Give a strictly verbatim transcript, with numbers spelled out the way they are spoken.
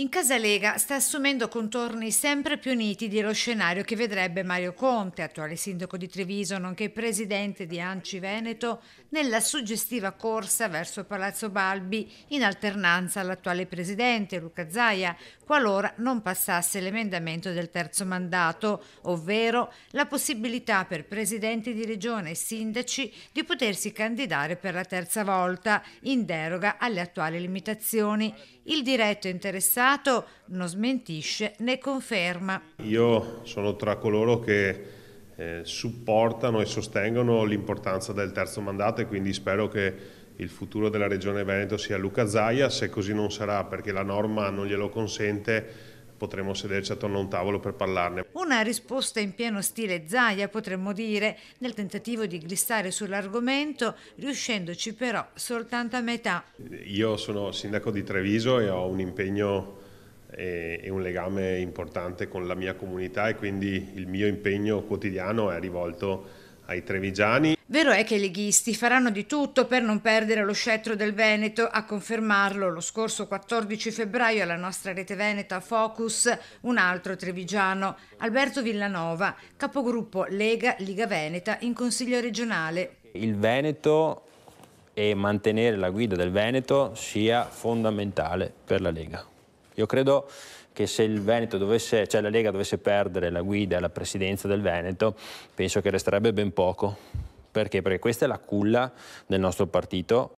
In casa Lega sta assumendo contorni sempre più nitidi lo scenario che vedrebbe Mario Conte, attuale sindaco di Treviso, nonché presidente di Anci Veneto, nella suggestiva corsa verso Palazzo Balbi in alternanza all'attuale presidente Luca Zaia, qualora non passasse l'emendamento del terzo mandato, ovvero la possibilità per presidenti di regione e sindaci di potersi candidare per la terza volta, in deroga alle attuali limitazioni. Il diretto interessato non smentisce né conferma. Io sono tra coloro che eh, supportano e sostengono l'importanza del terzo mandato e quindi spero che il futuro della Regione Veneto sia Luca Zaia. Se così non sarà, perché la norma non glielo consente, potremo sederci attorno a un tavolo per parlarne. Una risposta in pieno stile Zaia, potremmo dire, nel tentativo di glissare sull'argomento, riuscendoci però soltanto a metà. Io sono sindaco di Treviso e ho un impegno e un legame importante con la mia comunità e quindi il mio impegno quotidiano è rivolto ai trevigiani. Vero è che i leghisti faranno di tutto per non perdere lo scettro del Veneto. A confermarlo lo scorso quattordici febbraio alla nostra rete Veneta Focus un altro trevigiano, Alberto Villanova, capogruppo Lega-Liga Veneta in Consiglio regionale. Il Veneto e mantenere la guida del Veneto sia fondamentale per la Lega. Io credo che se il Veneto dovesse, cioè la Lega dovesse perdere la guida e la presidenza del Veneto, penso che resterebbe ben poco. Perché? Perché questa è la culla del nostro partito.